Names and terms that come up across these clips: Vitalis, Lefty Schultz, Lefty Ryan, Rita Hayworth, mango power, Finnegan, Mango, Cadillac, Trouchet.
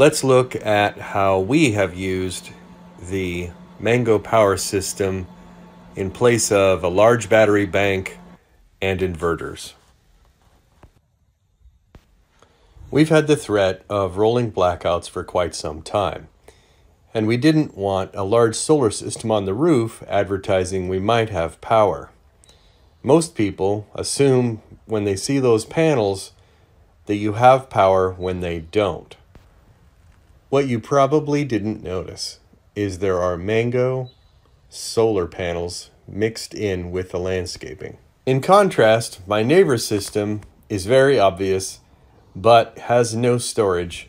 Let's look at how we have used the Mango power system in place of a large battery bank and inverters. We've had the threat of rolling blackouts for quite some time, and we didn't want a large solar system on the roof advertising we might have power. Most people assume when they see those panels that you have power when they don't. What you probably didn't notice is there are Mango solar panels mixed in with the landscaping. In contrast, my neighbor's system is very obvious but has no storage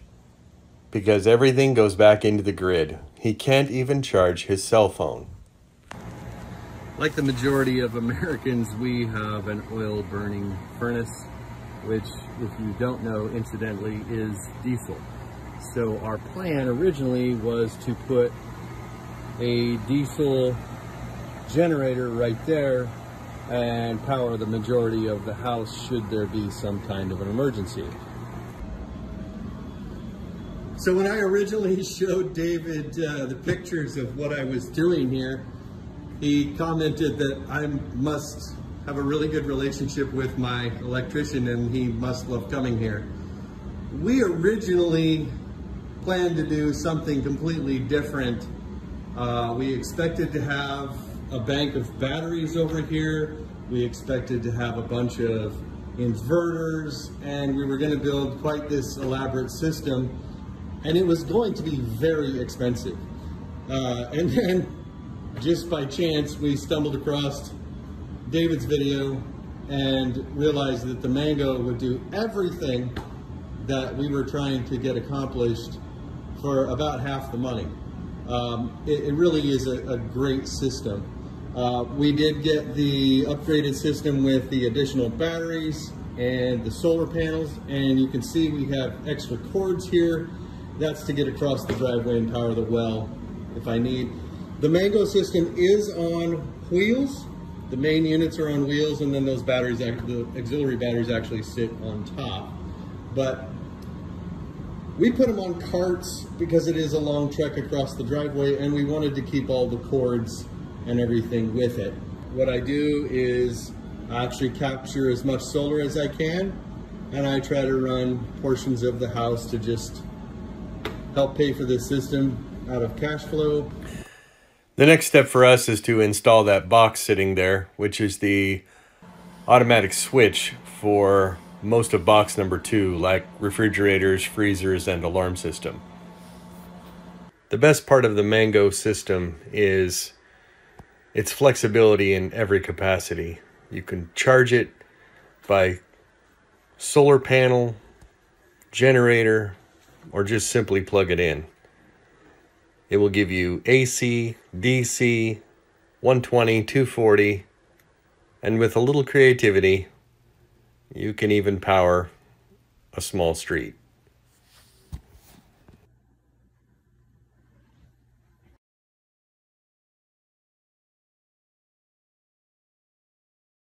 because everything goes back into the grid. He can't even charge his cell phone. Like the majority of Americans, we have an oil burning furnace, which, if you don't know, incidentally, is diesel. So our plan originally was to put a diesel generator right there and power the majority of the house should there be some kind of an emergency. So when I originally showed David the pictures of what I was doing here, he commented that I must have a really good relationship with my electrician and he must love coming here. We originally planned to do something completely different. We expected to have a bank of batteries over here. We expected to have a bunch of inverters, and we were going to build quite this elaborate system, and it was going to be very expensive. And then, just by chance, we stumbled across David's video and realized that the Mango would do everything that we were trying to get accomplished for about half the money. It really is a great system. We did get the upgraded system with the additional batteries and the solar panels, and you can see we have extra cords here. That's to get across the driveway and power the well if I need. The Mango system is on wheels. The main units are on wheels, and then those batteries, the auxiliary batteries, actually sit on top. But we put them on carts because it is a long trek across the driveway, and we wanted to keep all the cords and everything with it. What I do is I actually capture as much solar as I can, and I try to run portions of the house to just help pay for this system out of cash flow. The next step for us is to install that box sitting there, which is the automatic switch for most of box number 2, like refrigerators, freezers, and alarm system. The best part of the Mango system is its flexibility in every capacity. You can charge it by solar panel, generator, or just simply plug it in. It will give you AC, DC, 120, 240, and with a little creativity, you can even power a small street.